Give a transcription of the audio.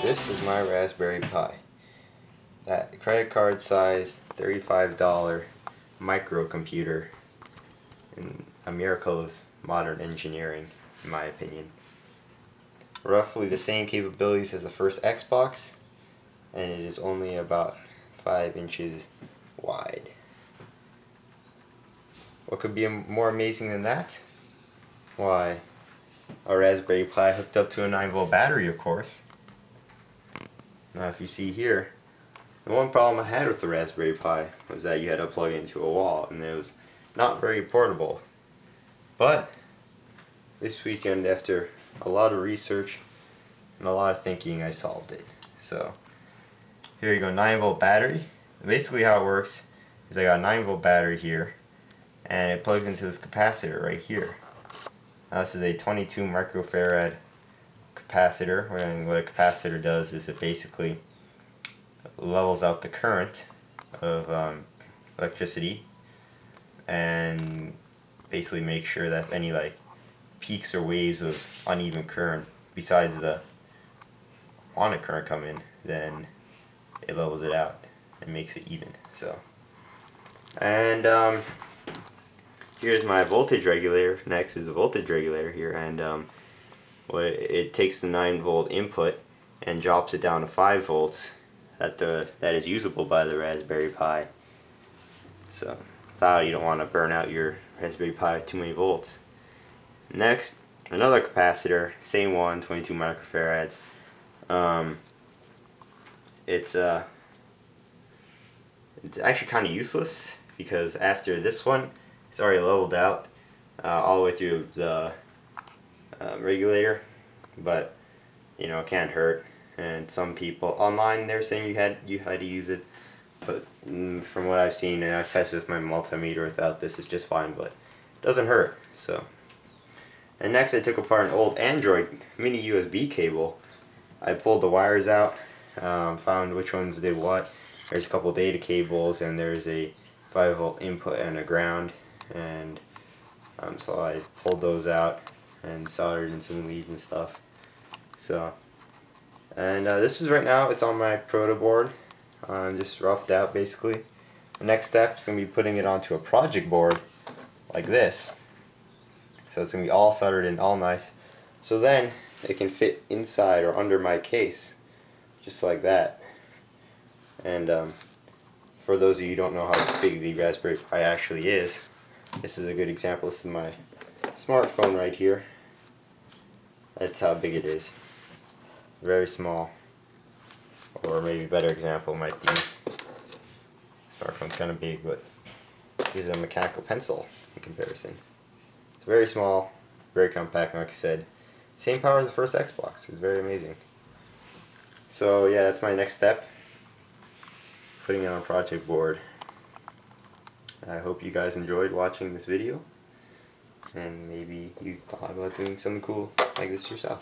This is my Raspberry Pi, that credit card sized $35 microcomputer, and a miracle of modern engineering in my opinion. Roughly the same capabilities as the first Xbox, and it is only about 5 inches wide. What could be more amazing than that? Why, a Raspberry Pi hooked up to a 9-volt battery, of course. Now if you see here, the one problem I had with the Raspberry Pi was that you had to plug it into a wall, and it was not very portable. But this weekend, after a lot of research and a lot of thinking, I solved it. So here you go, 9-volt battery. Basically how it works is I got a 9-volt battery here, and it plugs into this capacitor right here. Now this is a 22 microfarad capacitor, and what a capacitor does is it basically levels out the current of electricity and basically makes sure that any peaks or waves of uneven current, besides the wanted current, come in, then it levels it out and makes it even. So, and here's my voltage regulator. Next is the voltage regulator here, and it takes the 9-volt input and drops it down to 5 volts that is usable by the Raspberry Pi. So you don't want to burn out your Raspberry Pi with too many volts. Next, another capacitor, same one, 22 microfarads. It's actually kind of useless because after this one, it's already leveled out all the way through the regulator, but you know, it can't hurt. And some people online, they're saying you had to use it, but from what I've seen, and I've tested with my multimeter, without this it's just fine, but it doesn't hurt. So, and next I took apart an old Android mini USB cable. I pulled the wires out, found which ones did what. There's a couple data cables, and there's a 5-volt input and a ground, and so I pulled those out and soldered in some leads and stuff. So, and this is right now, it's on my Protoboard, just roughed out basically. The next step is going to be putting it onto a project board like this. So it's going to be all soldered in, all nice. So then it can fit inside or under my case, just like that. And for those of you who don't know how big the Raspberry Pi actually is, this is a good example. This is my smartphone right here. That's how big it is. Very small. Or maybe a better example might be, smartphone's kind of big, but here's a mechanical pencil in comparison. It's very small, very compact, and like I said, same power as the first Xbox. It's very amazing. So yeah, that's my next step, putting it on a project board. I hope you guys enjoyed watching this video, and maybe you thought about doing something cool like this yourself.